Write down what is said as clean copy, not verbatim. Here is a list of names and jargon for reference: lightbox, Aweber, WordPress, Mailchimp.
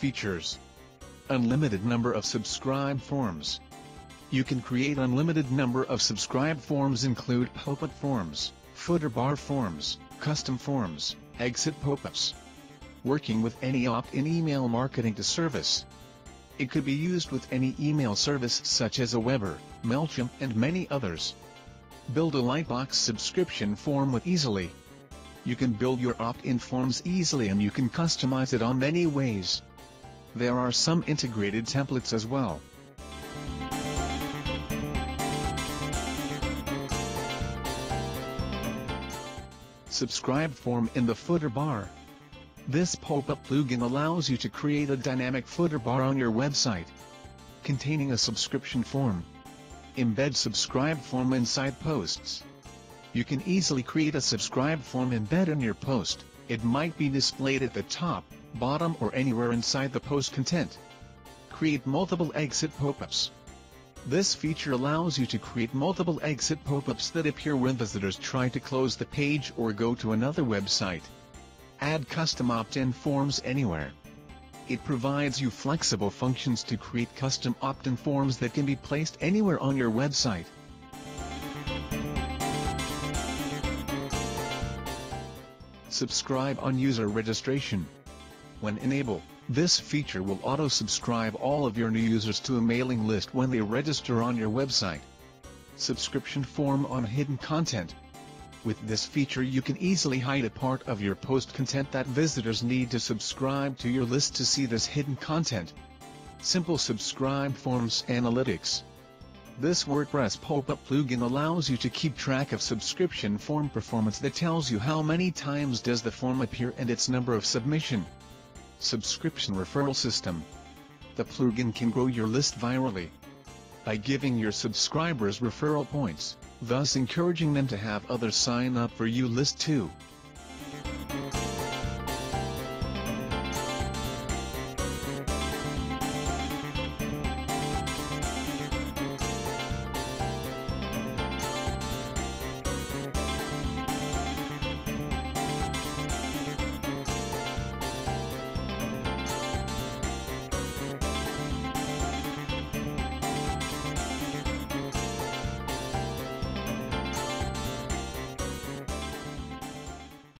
features. Unlimited number of subscribe forms. You can create unlimited number of subscribe forms, include pop-up forms, footer bar forms, custom forms, exit pop-ups. Working with any opt-in email marketing to service. It could be used with any email service such as Aweber, Mailchimp and many others. Build a Lightbox subscription form with easily. You can build your opt-in forms easily and you can customize it on many ways. There are some integrated templates as well. Subscribe form in the footer bar. This pop-up plugin allows you to create a dynamic footer bar on your website containing a subscription form. Embed subscribe form inside posts. You can easily create a subscribe form embed in your post. It might be displayed at the top, bottom or anywhere inside the post content. Create multiple exit pop-ups. This feature allows you to create multiple exit pop-ups that appear when visitors try to close the page or go to another website. Add custom opt-in forms anywhere. It provides you flexible functions to create custom opt-in forms that can be placed anywhere on your website. Subscribe on user registration. When enabled, this feature will auto-subscribe all of your new users to a mailing list when they register on your website. Subscription form on hidden content. With this feature you can easily hide a part of your post content that visitors need to subscribe to your list to see this hidden content. Simple subscribe forms analytics. This WordPress pop-up plugin allows you to keep track of subscription form performance that tells you how many times does the form appear and its number of submission. Subscription referral system. The plugin can grow your list virally by giving your subscribers referral points, thus encouraging them to have others sign up for your list too.